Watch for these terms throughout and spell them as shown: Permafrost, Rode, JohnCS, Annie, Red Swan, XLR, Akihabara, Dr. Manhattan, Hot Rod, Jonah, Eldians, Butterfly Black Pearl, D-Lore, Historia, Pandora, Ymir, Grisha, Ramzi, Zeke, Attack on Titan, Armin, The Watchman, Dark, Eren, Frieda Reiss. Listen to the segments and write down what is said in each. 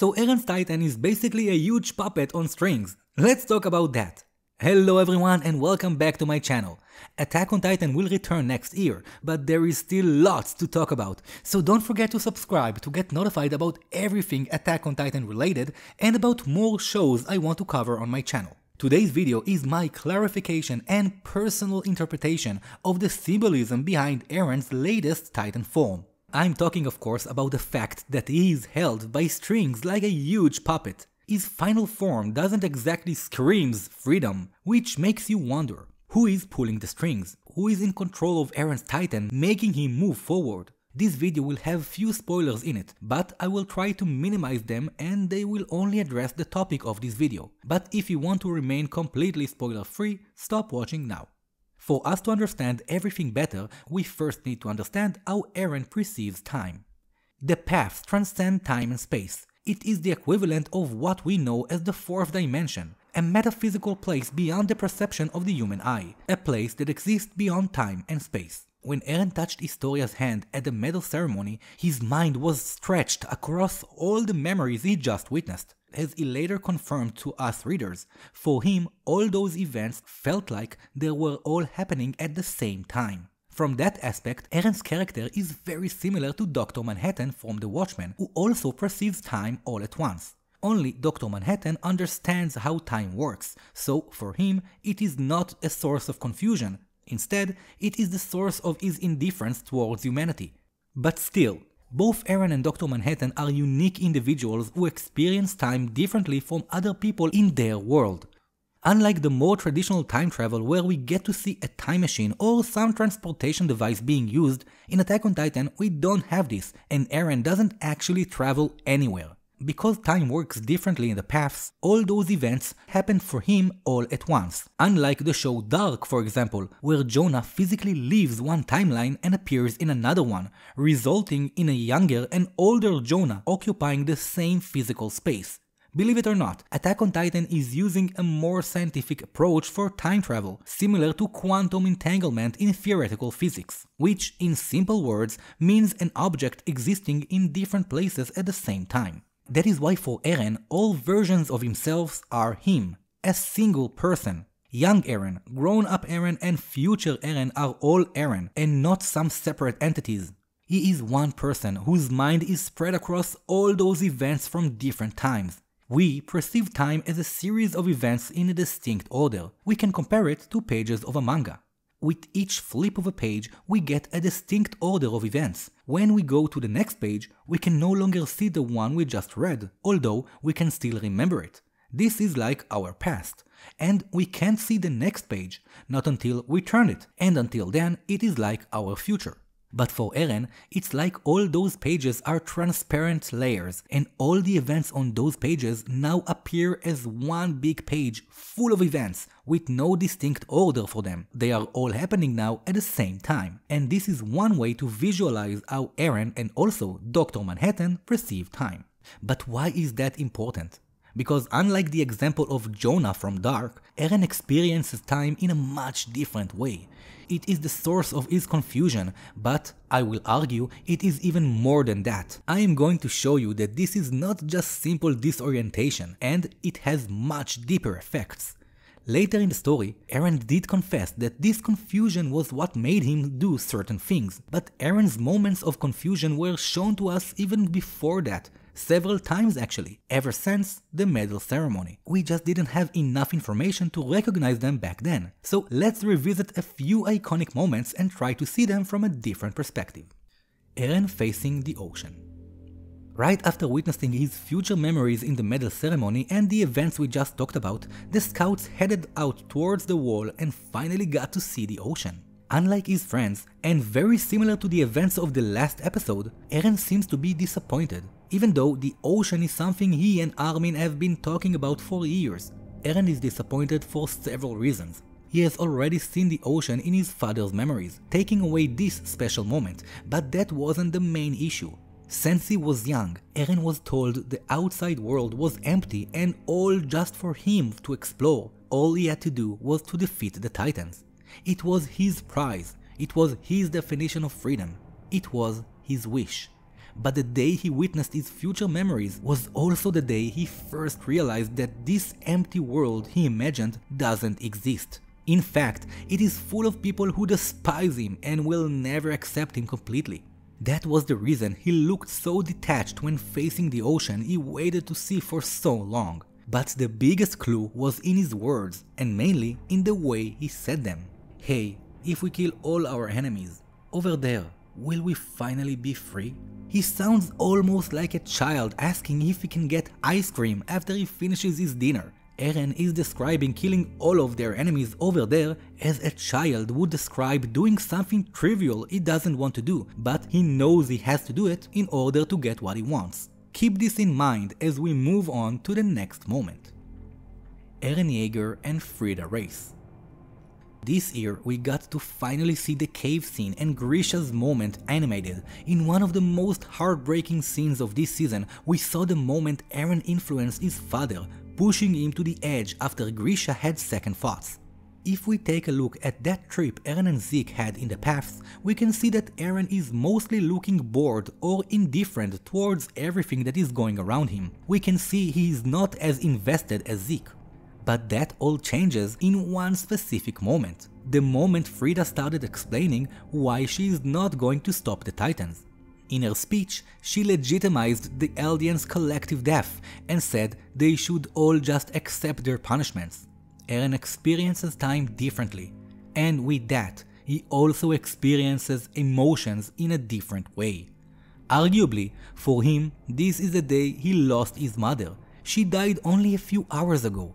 So Eren's Titan is basically a huge puppet on strings. Let's talk about that. Hello everyone and welcome back to my channel. Attack on Titan will return next year, but there is still lots to talk about, so don't forget to subscribe to get notified about everything Attack on Titan related and about more shows I want to cover on my channel. Today's video is my clarification and personal interpretation of the symbolism behind Eren's latest Titan form. I'm talking of course about the fact that he is held by strings like a huge puppet. His final form doesn't exactly screams freedom, which makes you wonder, who is pulling the strings? Who is in control of Eren's Titan, making him move forward? This video will have few spoilers in it, but I will try to minimize them and they will only address the topic of this video. But if you want to remain completely spoiler free, stop watching now. For us to understand everything better, we first need to understand how Eren perceives time. The paths transcend time and space. It is the equivalent of what we know as the fourth dimension, a metaphysical place beyond the perception of the human eye, a place that exists beyond time and space. When Eren touched Historia's hand at the medal ceremony, his mind was stretched across all the memories he just witnessed. As he later confirmed to us readers, for him all those events felt like they were all happening at the same time. From that aspect, Eren's character is very similar to Dr. Manhattan from The Watchman, who also perceives time all at once. Only Dr. Manhattan understands how time works, so for him it is not a source of confusion, instead it is the source of his indifference towards humanity. But still, both Eren and Dr. Manhattan are unique individuals who experience time differently from other people in their world. Unlike the more traditional time travel where we get to see a time machine or some transportation device being used, in Attack on Titan we don't have this and Eren doesn't actually travel anywhere. Because time works differently in the paths, all those events happen for him all at once. Unlike the show Dark, for example, where Jonah physically leaves one timeline and appears in another one, resulting in a younger and older Jonah occupying the same physical space. Believe it or not, Attack on Titan is using a more scientific approach for time travel, similar to quantum entanglement in theoretical physics, which, in simple words, means an object existing in different places at the same time. That is why for Eren, all versions of himself are him, a single person. Young Eren, grown-up Eren and future Eren are all Eren, and not some separate entities. He is one person whose mind is spread across all those events from different times. We perceive time as a series of events in a distinct order. We can compare it to pages of a manga. With each flip of a page, we get a distinct order of events. When we go to the next page, we can no longer see the one we just read, although we can still remember it. This is like our past. And we can't see the next page, not until we turn it, and until then it is like our future. But for Eren, it's like all those pages are transparent layers, and all the events on those pages now appear as one big page full of events, with no distinct order for them. They are all happening now at the same time. And this is one way to visualize how Eren and also Dr. Manhattan perceive time. But why is that important? Because unlike the example of Jonah from Dark, Eren experiences time in a much different way. It is the source of his confusion, but I will argue it is even more than that. I am going to show you that this is not just simple disorientation, and it has much deeper effects. Later in the story, Eren did confess that this confusion was what made him do certain things, but Eren's moments of confusion were shown to us even before that. Several times actually, ever since the medal ceremony. We just didn't have enough information to recognize them back then, so let's revisit a few iconic moments and try to see them from a different perspective. Eren facing the ocean. Right after witnessing his future memories in the medal ceremony and the events we just talked about, the scouts headed out towards the wall and finally got to see the ocean. Unlike his friends, and very similar to the events of the last episode, Eren seems to be disappointed, even though the ocean is something he and Armin have been talking about for years. Eren is disappointed for several reasons. He has already seen the ocean in his father's memories, taking away this special moment, but that wasn't the main issue. Since he was young, Eren was told the outside world was empty and all just for him to explore. All he had to do was to defeat the Titans. It was his prize, it was his definition of freedom, it was his wish. but the day he witnessed his future memories was also the day he first realized that this empty world he imagined doesn't exist. In fact, it is full of people who despise him and will never accept him completely. That was the reason he looked so detached when facing the ocean he waited to see for so long. But the biggest clue was in his words, and mainly in the way he said them. Hey, if we kill all our enemies, over there, will we finally be free? He sounds almost like a child asking if he can get ice cream after he finishes his dinner. Eren is describing killing all of their enemies over there as a child would describe doing something trivial he doesn't want to do, but he knows he has to do it in order to get what he wants. Keep this in mind as we move on to the next moment. Eren Yeager and Frieda Reiss. This year we got to finally see the cave scene and Grisha's moment animated. In one of the most heartbreaking scenes of this season, we saw the moment Eren influenced his father, pushing him to the edge after Grisha had second thoughts. If we take a look at that trip Eren and Zeke had in the paths, we can see that Eren is mostly looking bored or indifferent towards everything that is going around him. We can see he is not as invested as Zeke. But that all changes in one specific moment. The moment Frieda started explaining why she is not going to stop the Titans. In her speech, she legitimized the Eldians' collective death and said they should all just accept their punishments. Eren experiences time differently, and with that, he also experiences emotions in a different way. Arguably, for him, this is the day he lost his mother. She died only a few hours ago.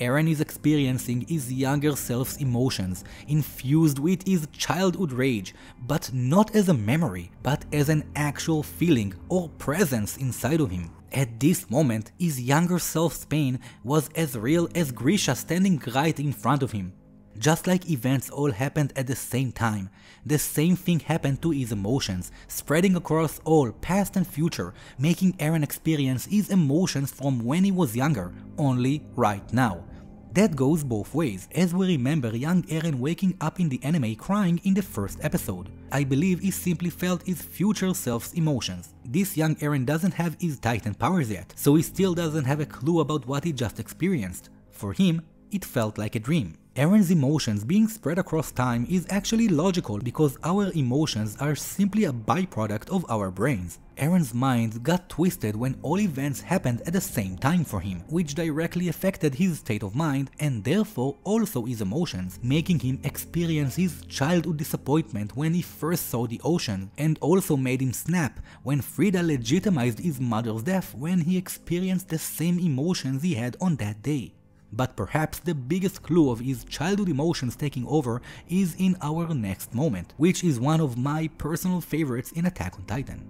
Eren is experiencing his younger self's emotions, infused with his childhood rage, but not as a memory, but as an actual feeling or presence inside of him. At this moment, his younger self's pain was as real as Grisha standing right in front of him. Just like events all happened at the same time, the same thing happened to his emotions, spreading across all, past and future, making Eren experience his emotions from when he was younger, only right now. That goes both ways, as we remember young Eren waking up in the anime crying in the first episode. I believe he simply felt his future self's emotions. This young Eren doesn't have his Titan powers yet, so he still doesn't have a clue about what he just experienced. For him, it felt like a dream. Eren's emotions being spread across time is actually logical because our emotions are simply a byproduct of our brains. Eren's mind got twisted when all events happened at the same time for him, which directly affected his state of mind and therefore also his emotions, making him experience his childhood disappointment when he first saw the ocean, and also made him snap when Frieda legitimized his mother's death when he experienced the same emotions he had on that day. But perhaps the biggest clue of his childhood emotions taking over is in our next moment, which is one of my personal favorites in Attack on Titan.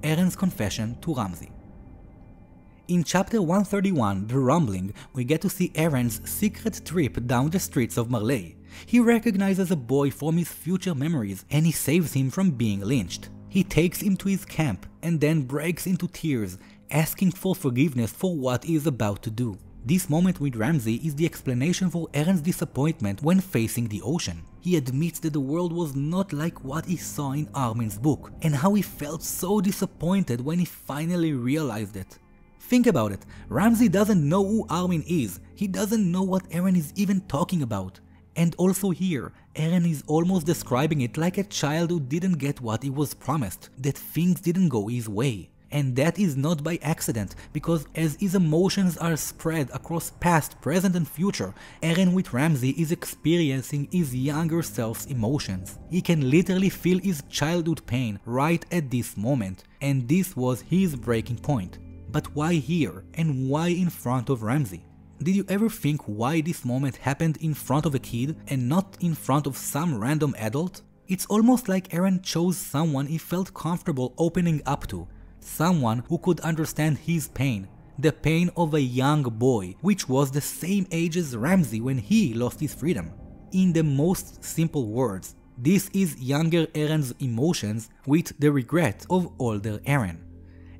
Eren's confession to Ramzi. In chapter 131, The Rumbling, we get to see Eren's secret trip down the streets of Marley. He recognizes a boy from his future memories and he saves him from being lynched. He takes him to his camp and then breaks into tears, asking for forgiveness for what he is about to do. This moment with Ramzi is the explanation for Eren's disappointment when facing the ocean. He admits that the world was not like what he saw in Armin's book, and how he felt so disappointed when he finally realized it. Think about it, Ramzi doesn't know who Armin is, he doesn't know what Eren is even talking about. And also here, Eren is almost describing it like a child who didn't get what he was promised, that things didn't go his way. And that is not by accident, because as his emotions are spread across past, present and future, Eren with Ramzi is experiencing his younger self's emotions. He can literally feel his childhood pain right at this moment, and this was his breaking point. But why here, and why in front of Ramzi? Did you ever think why this moment happened in front of a kid and not in front of some random adult? It's almost like Eren chose someone he felt comfortable opening up to. Someone who could understand his pain, the pain of a young boy, which was the same age as Ramzi when he lost his freedom. In the most simple words, this is younger Eren's emotions with the regret of older Eren.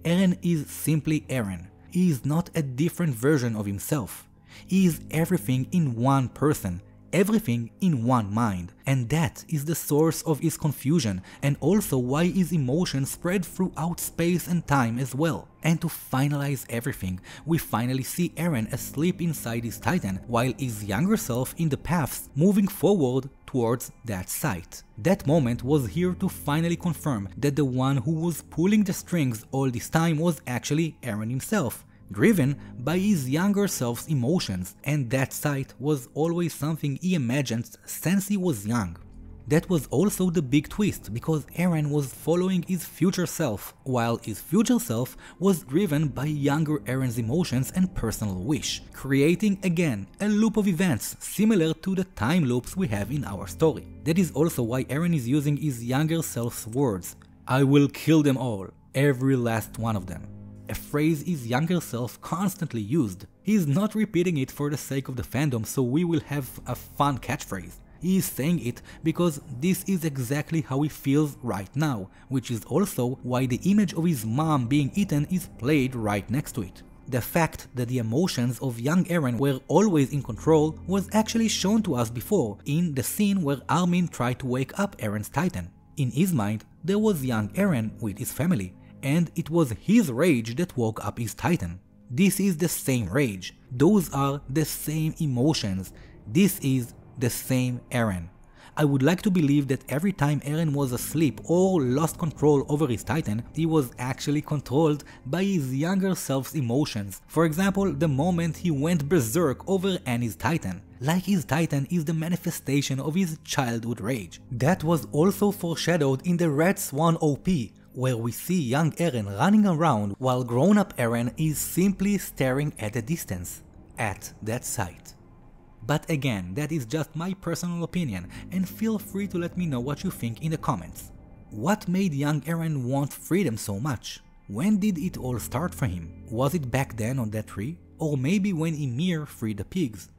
Eren is simply Eren. He is not a different version of himself. He is everything in one person, everything in one mind, and that is the source of his confusion and also why his emotions spread throughout space and time as well. And to finalize everything, we finally see Eren asleep inside his Titan, while his younger self in the paths moving forward towards that site. That moment was here to finally confirm that the one who was pulling the strings all this time was actually Eren himself, driven by his younger self's emotions, and that sight was always something he imagined since he was young. That was also the big twist, because Eren was following his future self, while his future self was driven by younger Eren's emotions and personal wish, creating again a loop of events similar to the time loops we have in our story. That is also why Eren is using his younger self's words, "I will kill them all, every last one of them," a phrase his younger self constantly used. He is not repeating it for the sake of the fandom so we will have a fun catchphrase. He is saying it because this is exactly how he feels right now, which is also why the image of his mom being eaten is played right next to it. The fact that the emotions of young Eren were always in control was actually shown to us before, in the scene where Armin tried to wake up Eren's Titan. In his mind, there was young Eren with his family, and it was his rage that woke up his Titan. This is the same rage, those are the same emotions, this is the same Eren. I would like to believe that every time Eren was asleep or lost control over his Titan, he was actually controlled by his younger self's emotions. For example, the moment he went berserk over Annie's Titan. Like his Titan is the manifestation of his childhood rage. That was also foreshadowed in the Red Swan OP, where we see young Eren running around while grown-up Eren is simply staring at a distance, at that sight. But again, that is just my personal opinion, and feel free to let me know what you think in the comments. What made young Eren want freedom so much? When did it all start for him? Was it back then on that tree? Or maybe when Ymir freed the pigs?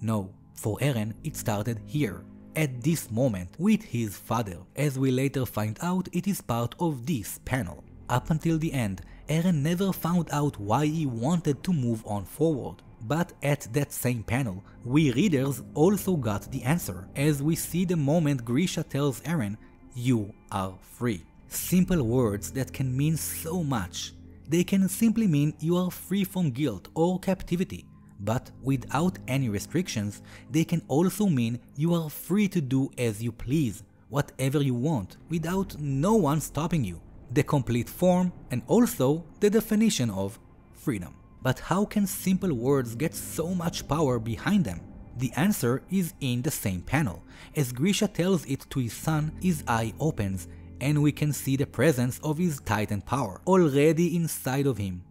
No, for Eren it started here, at this moment, with his father. As we later find out, it is part of this panel. Up until the end, Eren never found out why he wanted to move on forward. But at that same panel, we readers also got the answer, as we see the moment Grisha tells Eren, "You are free." Simple words that can mean so much. They can simply mean you are free from guilt or captivity, but without any restrictions, they can also mean you are free to do as you please, whatever you want, without no one stopping you. The complete form and also the definition of freedom. But how can simple words get so much power behind them? The answer is in the same panel, as Grisha tells it to his son, his eye opens, and we can see the presence of his Titan power, already inside of him,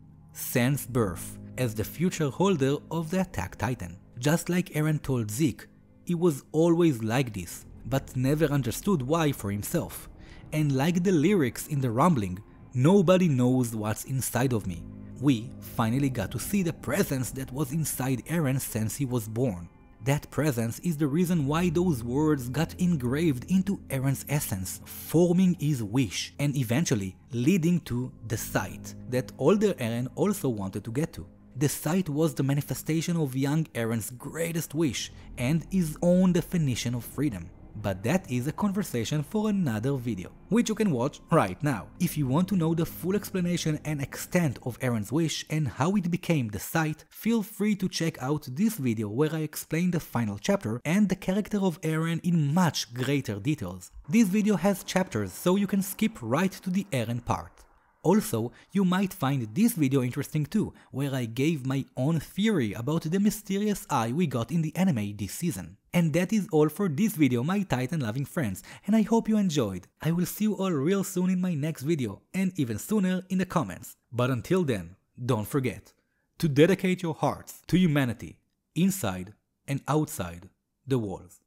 since birth, as the future holder of the Attack Titan. Just like Eren told Zeke, he was always like this, but never understood why for himself. And like the lyrics in the rumbling, nobody knows what's inside of me. We finally got to see the presence that was inside Eren since he was born. That presence is the reason why those words got engraved into Eren's essence, forming his wish and eventually leading to the sight that older Eren also wanted to get to. The sight was the manifestation of young Eren's greatest wish and his own definition of freedom. But that is a conversation for another video, which you can watch right now. If you want to know the full explanation and extent of Eren's wish and how it became the sight, feel free to check out this video where I explain the final chapter and the character of Eren in much greater details. This video has chapters, so you can skip right to the Eren part. Also, you might find this video interesting too, where I gave my own theory about the mysterious eye we got in the anime this season. And that is all for this video, my Titan loving friends, and I hope you enjoyed. I will see you all real soon in my next video, and even sooner in the comments. But until then, don't forget to dedicate your hearts to humanity, inside and outside the walls.